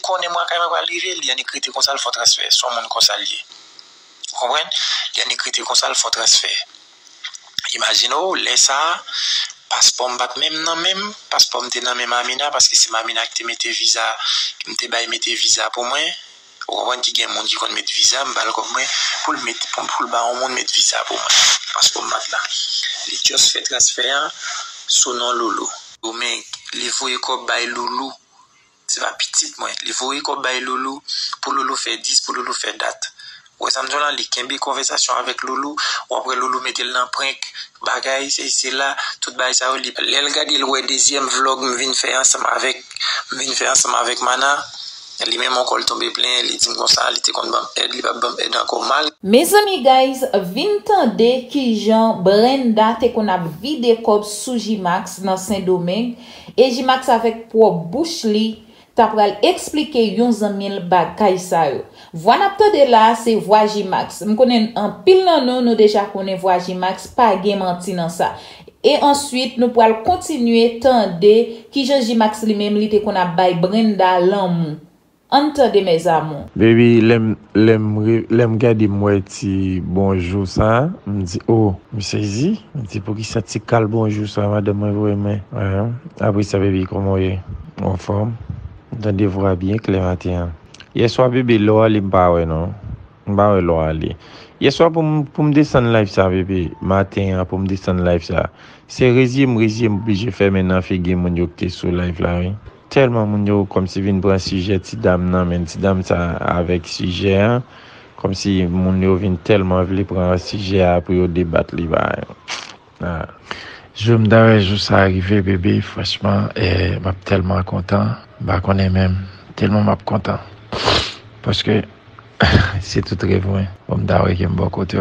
Connais-moi quand même arriver, il y a une critique comme ça, il faut transférer. Soit mon conseiller. Vous comprenez? Il y a une critique comme ça, il faut transférer. Imaginez, laissez ça, passeport m'batte même non même, passeport m'te nan même Mamina, parce que c'est Mamina qui te mette visa, qui m'te baille mette visa pour moi. Vous comprenez qu'il y a des gens qui mettent visa, m'balle comme moi, pour le mettre, pour le bas, on mettre visa pour moi. Passeport m'batte là. Les choses fait transférer, son nom loulou. Ou mais, les voyez qu'on baille loulou. C'est pas petit, moi. Il faut qu'on baille Loulou pour Loulou faire 10, pour Loulou faire date. Ou ça me donne là, il y a une conversation avec Loulou, ou après Loulou mettez l'empreinte, bagaille, c'est là, tout baille ça, il regarde le deuxième vlog, je viens faire ensemble avec Mana. Les mêmes encore tombé plein, les dîmes comme ça, les t'es contre aide, les babam aide encore mal. Mes amis guys, vintande qui Jean Brenda te qu'on a vidé comme sous Gmax dans Saint-Domingue et Gmax avec pour bouche li t'a pral expliquer yon zamil bagay sa yo. Voilà de là c'est voix Gmax. M'konnen en pile nan nou, nous déjà connaît voix Gmax pas gen menti dans ça. Et ensuite, nous pourrons continuer tande qui Jean Gmax lui-même li te qu'on a bay Brenda l'amour. Entendez mes amours. Baby, l'aime garder moi ti bonjour ça. Me dit oh, me saisi. Me dit pour qui ça ti calme bonjour ça madame vraiment. Ouais. Après ça baby comment est en forme. Entendez voir bien clair matin. Hier soir baby l'eau elle pas ouais non. Pas l'eau aller. Hier soir pour me descendre live ça baby matin pour me descendre live ça. C'est résime obligé faire maintenant fait game mon yo qui sur live là oui. Tellement mon yo comme si vin prend sujet ti dame nan men ti dame ça avec sujet comme si mon yo vin tellement vle prend sujet pour yo débattre li ba. Je me dare jou ça arrivé bébé franchement et m'a tellement content, bah connais même tellement m'a content parce que c'est tout très vrai. On me dare que bon côté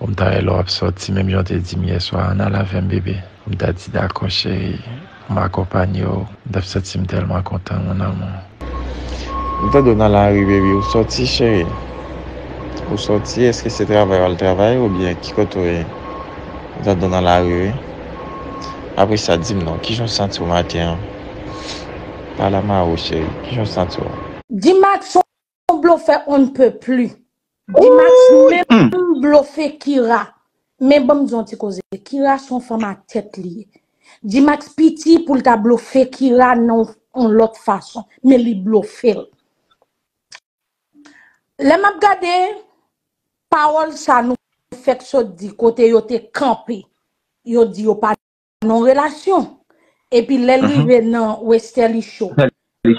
on me dare l'op sorti même j'en te dit hier soir on la fin bébé. On me dit d'accord chérie. Ma compagne, je suis tellement content, mon amour. Je te donne l'arrivée, vous sortez, chérie. Vous sortez, est-ce que c'est travail ou bien qui côtoie? Je te donne l'arrivée. Après ça, dis-moi non, qui j'en sens au matin? Par la main, chérie, qui j'en sens au? Gmax, son bluffé, on ne peut plus. Gmax, même bluffé Kira. Mais bon, nous avons causé. Kira, son femme à tête liée. Gmax piti pour le tableau fait Kira non en l'autre façon mais li bluffé. Les m'a gardé parole ça nous fait ça dit côté yo te campé. Yo dit yo pas non relation et puis les rive nan Westerly Show.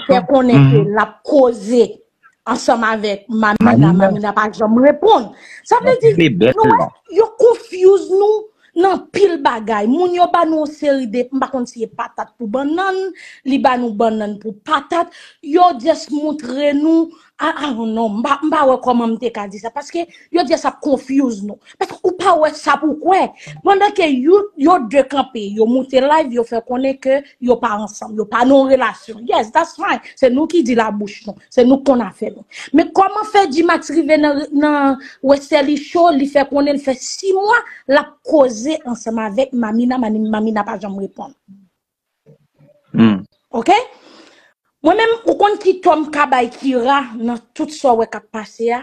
Fait qu'on est la causer ensemble avec Mamina pas jamais répondre. Ça veut dire yo confuse nous. Non, pile bagay. Moun yo ba nou série de m'bakonsiye patate pour banane, li ba nou banane pour patate. Yo just montre nous ah non, m'ba wè comment m'te ka di ça parce que yo just ça confuse nous. Parce que ou pas wè ça pourquoi? Pendant que yo deux campé, yo monte live, yo fait connait que yo pas ensemble, yo pas non relation. Yes, that's fine. C'est nous qui dit la bouche non, c'est nous qu'on a fait non. Mais comment fait Gmax rive nan Westerly Show, li fait connait, il fait 6 mois la cause ensemble avec Mamina pas jamais répondre. OK? Moi même au compte qui tombe kabay Kira dans tout ça ouais qu'a passé là.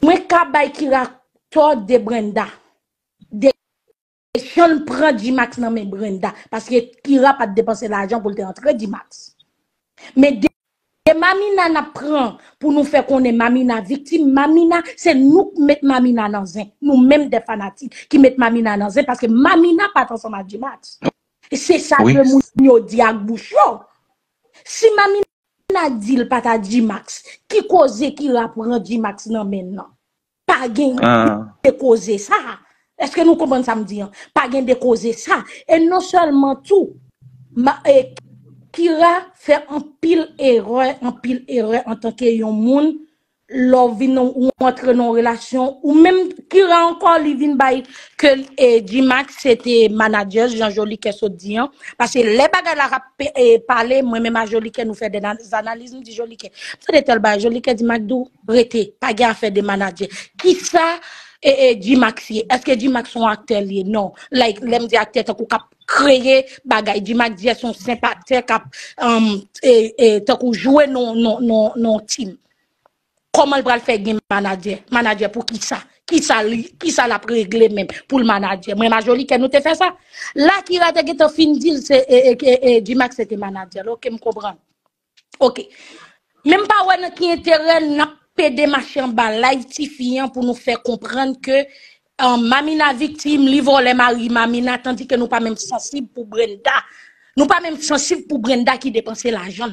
Moi kabay Kira tort de Brenda. De Sean prend Gmax dans mes Brenda parce que Kira pas dépenser l'argent pour te rentrer Gmax. Mais et Mamina n'a prend pour nous faire qu'on est Mamina victime. Mamina, c'est nous qui mettons Mamina dans zin. Nous-mêmes des fanatiques qui mettons Mamina dans zin parce que Mamina pas ensemble à Gmax. Et c'est ça que nous dit à Bouchon. Si Mamina dit pas à Gmax, qui cause qui reprend Gmax non maintenant? Pas gain de causer ça. Est-ce que nous comprenons ça me dire? Pas gain de causer ça. Et non seulement tout. Kira fait un pile erreur en tant que yon moun, lor vin ou entre non relation, ou même Kira encore li vin bay que Gmax c'était manager, Jean-Joli qui so dit, parce que les bagages la parler, moi-même à Joli qui nous fait des analyses, nous dit Joli qui, c'est tel bagage, Joli qui dit Magdou, rete, pas gaffe faire des managers. Qui ça, et Gmax, est-ce que Gmax sont acteurs liés? Non. Like, l'aime des acteurs, tant qu'on cap créer bagaille, Gmax dit sont sympathiques, cap, tant qu'on jouer non team. Comment le bras le fait game manager? Manager pour qui ça? Qui ça l'a réglé même pour le manager? Moi, ma jolie, qu'elle nous te fait ça? Là, qui a te fin deal, c'est Gmax, c'était manager. Ok, me comprends. Ok. Même pas ouais, qui intérêt, n'a pédé machin bas, live tifiant pour nous faire comprendre que Mamina victime, livre les mari Mamina, tandis que nous pas même sensible pour Brenda. Nous pas même sensible pour Brenda qui dépensait l'argent.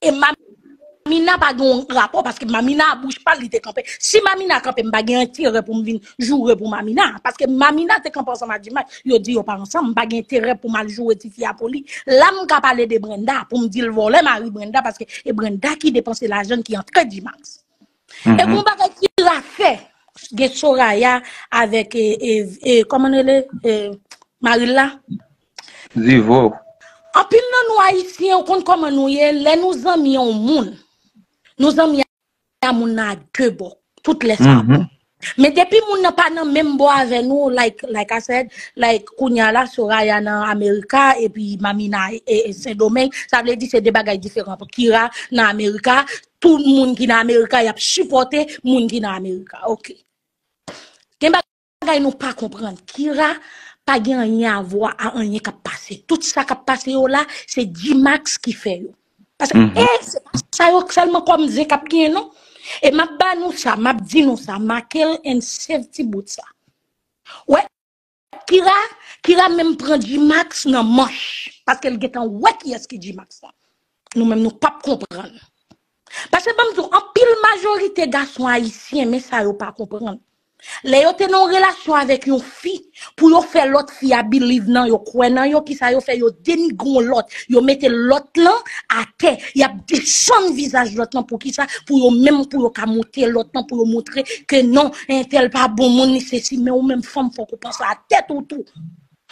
Et Mamina pas un rapport parce que Mamina bouge pas, il était campé. Si Mamina campé, m'a gagné un tir pour me venir jouer pour Mamina. Parce que Mamina te campé ensemble à Gmax, il dit yo pas ensemble, m'a gagné un tir pour mal jouer tifi à poli. Là, m'a parlé de Brenda pour me dire le volet mari Brenda parce que et Brenda qui dépensait l'argent qui entre Gmax. Et vous m'avez qui l'a fait, Getsoraya avec, comment elle est, Marilla? Zivo. En pile, nous, haïtiens, on compte comment nous sommes, nous avons mis au monde. Nous avons mis à mon à deux bords, toutes les femmes. Mais depuis que nous n'avons pas dans le même bois avec nous, like I said, like Kounyala, Soraya dans America, et puis Mamina et Saint-Domingue, ça veut dire que c'est des bagages différents. Kira dans America, tout le monde qui est en Amérique, il a supporté le monde qui est en Amérique. Ok. Les gens ne pas comprendre. Kira, pas rien à voir à rien qui a passé. Tout ça qui a passé là, c'est Gmax qui fait. Parce que, c'est ça seulement comme Zé qui non? Et ma ba nous ça, ma dit nous ça, ma quel en safety bout ça. Ouais. Kira même prend Gmax dans manche. Parce qu'elle est en ouais qui est-ce que Gmax ça. Nous-mêmes, nous pas comprendre. Parce que, en pile majorité garçons haïtiens, mais ça, yo pas comprendre. Les yo te en relation avec une fille, pour yo faire l'autre fille à believe nan, yo kwen nan, yo qui ça yo fait, yo dénigron l'autre, yo mette l'autre là à terre, y a descendre visage l'autre là pour qui ça, pour yo même, pour yo ka monter l'autre là, pour yo montrer que non, un tel pas bon monde, ceci, mais ou même femme, faut qu'on pense à tête ou tout.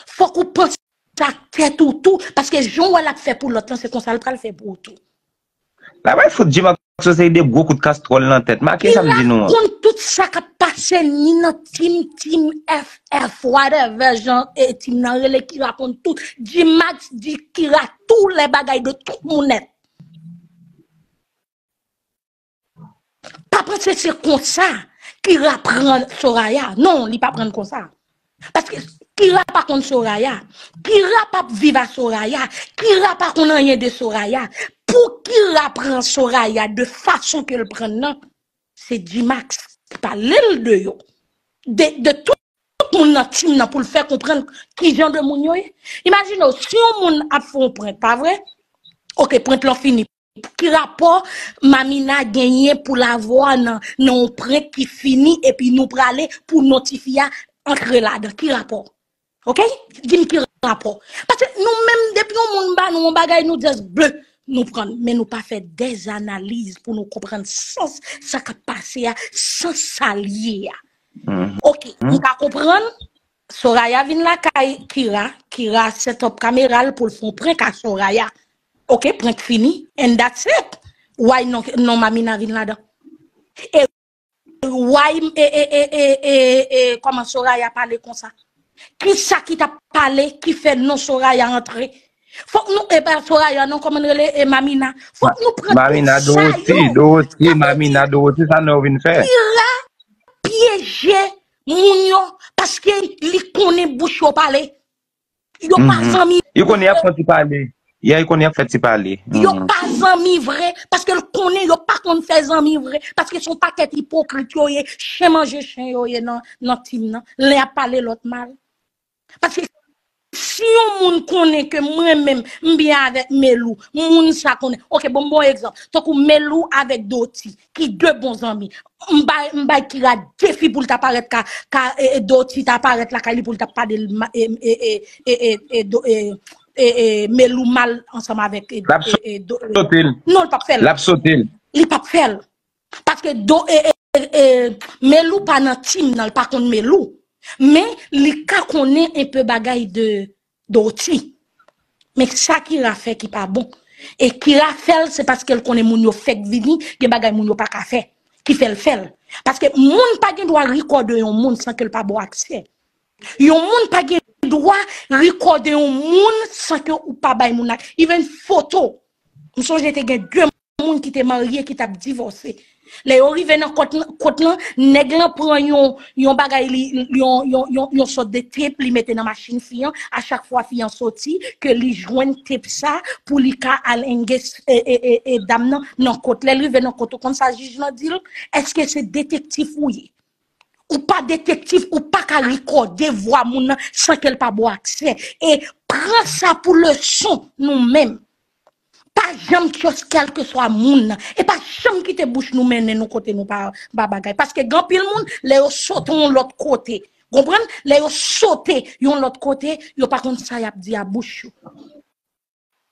Faut qu'on pense à tête ou tout, parce que j'en a fait pour l'autre là, c'est qu'on ça le fait pour tout. La vraie faute Gmax, c'est des gros coups de castrol dans la tête. Marquez ça, me dit non. Tout ça qui a passé, ni dans team FF, whatever, genre, et team Narele qui raconte tout. Gmax dit qu'il a tous les bagailles de tout le monde. Pas parce que c'est comme ça qu'il apprend Soraya. Non, il ne pas prendre comme ça. Parce que Kira pas contre Soraya. Kira pas vivre à Soraya. Kira pas contre rien de Soraya. Pour Kira prend Soraya de façon qu'elle prend, non, c'est Gmax qui parle de yo. De tout mon intime pour le faire comprendre qui vient de mon yoye. Imaginez, si on a fait un print, pas vrai? Ok, print l'en fini. Qui rapport Mamina gagné pour l'avoir dans un print qui finit et puis nous praler pour notifier entre là dans qui rapport. Ok? Dis-moi qui rapport. Parce que nous-mêmes, depuis que nous bagaille nous disons bleu. Nous prendre, mais nous pas faire des analyses pour nous comprendre sans ça qui a passé, sans s'allier. Ok, nous allons comprendre. Soraya vient la Kira set up caméral pour le fond print à Soraya. Ok, print fini, and that's it. Why non Mamina vient là-dedans? Et why comment Soraya parle comme ça? Qui ça qui t'a parlé, qui fait non Soraya entrer? Faut que nous, Soraya, non, comme on relève, Mamina. Faut que nous prenions. Mamina Beauty, Mamina Beauty, ça nous vient faire. Il a piégé Mounio parce qu'il connaît bouche au palais. Il n'a pas zami. Il connaît apprenti parler. Il connaît fait parler. Il n'a pas zami vrai parce qu'il connaît, il n'a pas qu'on fait zami vrai parce qu'ils sont pas tête hypocrite, il est chien manger chien, il est non, non, il a parlé l'autre mal. Parce que si on connaît que moi-même, bien avec Melou, on ça connaît. Ok, bon exemple. Donc, Melou avec Doti, qui deux bons amis. M'ba qui a défi pour t'apparaître, car Doti t'apparaître la Kali pour t'apparaître Melou mal ensemble avec Doti. Non, pas fait. L'absotil. Il pas fait. Parce que Melou pas dans team, non, pas contre Melou. Mais les cas qu'on est un peu bagaille de d'outils. Mais ça qui l'a fait qui n'est pas bon. Et qui l'a fait, c'est parce qu'elle connaît mon yo fait vini, des bagaille mon yo pas qu'à faire. qui fait le faire. Parce que le monde n'a pas le droit de recorder un monde sans qu'il n'y ait pas bon accès. Le monde n'a pas le droit de recorder un monde sans qu'il n'y ait pas bon accès. Il y a une photo. Je pense que j'ai deux monde qui étaient mariés, qui étaient divorcés. Les arrivés dans le côté, les gens prennent un bagage, une sorte de tape, ils mettent dans la machine fiant. À chaque fois qu'ils sortent, que les joignent tape ça pour les cas à l'engagement et dame dans le côté. Les arrivés dans le côté, comme ça, juge n'a dit, est-ce que c'est détective ou pas détective ou pas qu'à recorder voir moun sans qu'elle pas bon accès. Et prends ça pour leçon nous-mêmes. Pas jamais chose quel que soit moun et pas jamais qui te bouche nous mener nous côté nous pas bagay parce que grand pile moun les sauton l'autre côté comprendre les sauter yon l'autre côté yo pas comme ça y a dit à bouche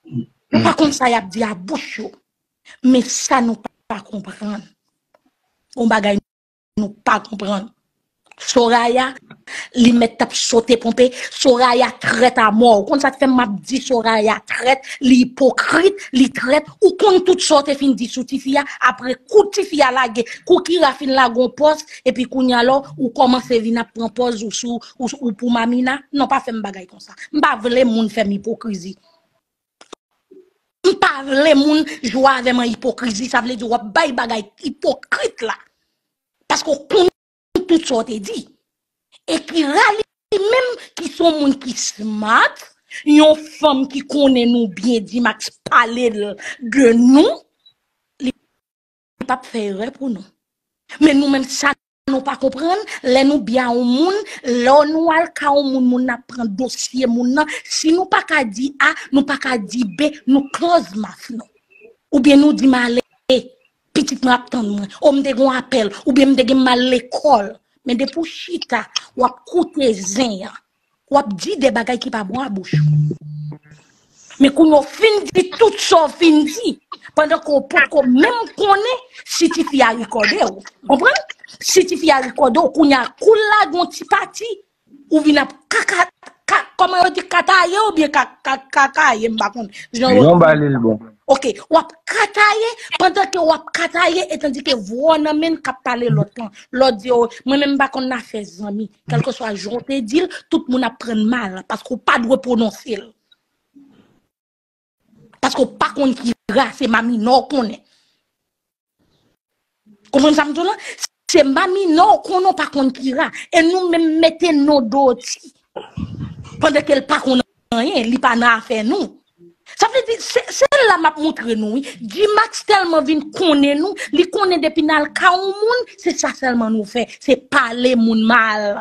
yo pas comme ça y a dit à bouche mais ça nous pas comprendre on bagay nous pas comprendre Soraya li met tap sauter pomper Soraya traite à mort quand ça te fait m'a dit Soraya traite l'hypocrite li traite ou quand toute sorte fin dit soutifia après coutifia la gué koukira fin la gon poste et puis kounya alors ou commencer vinn prend pause ou sous ou pour Mamina non pas faire bagay comme ça m'pa vle moun faire hypocrisie m'pa vle moun joie avec hypocrisie ça veut dire ou bay bagay hypocrite là parce que tout sorte dit et qui rallie même qui sont moun qui smart une femme qui connaît nous bien dit Max parler de nous les pas faire pour nous mais nous même ça nous pas comprendre les nous bien au monde l'on nous al ka au monde moun n'a prend dossier moun nan si nous pas ka dit A nous pas ka dit B nous close ma non ou bien nous dit malé petite m'a attendre on me dégon appel ou bien me dégon mal l'école mais des pour chita ou a coûté zin ou a dit des bagages qui pas bon à bouche mais qu'on on fin dit tout ça fin dit pendant qu'on pour même connaît si tu fi a recorder comprend si tu fi a recorder qu'on a coula gon petit parti ou vient kaka comment on dit kataye ou bien kakaye m'pa connait non ba le bon OK, ou a kataye pendant que ou a kataye et tandis que vous on amène qu'a parler l'autre temps. L'autre dit moi même pas qu'on a fait zami, quel que soit jonté dit tout monde a prendre mal parce qu'on pas droit prononcer. Parce qu'on pas qu'on qui c'est Mamina non connaît. Comment ça me dit là? C'est Mamina non qu'on pas qu'on Kira et nous même mettez nos doti. Pendant qu'elle pas qu'on rien, li pas n'a affaire nous. Ça veut dire, c'est là m'a montré nous. Gmax tellement vient connaît nous, il connaît depuis dans le monde, c'est ça seulement nous fait, c'est parler moun mal.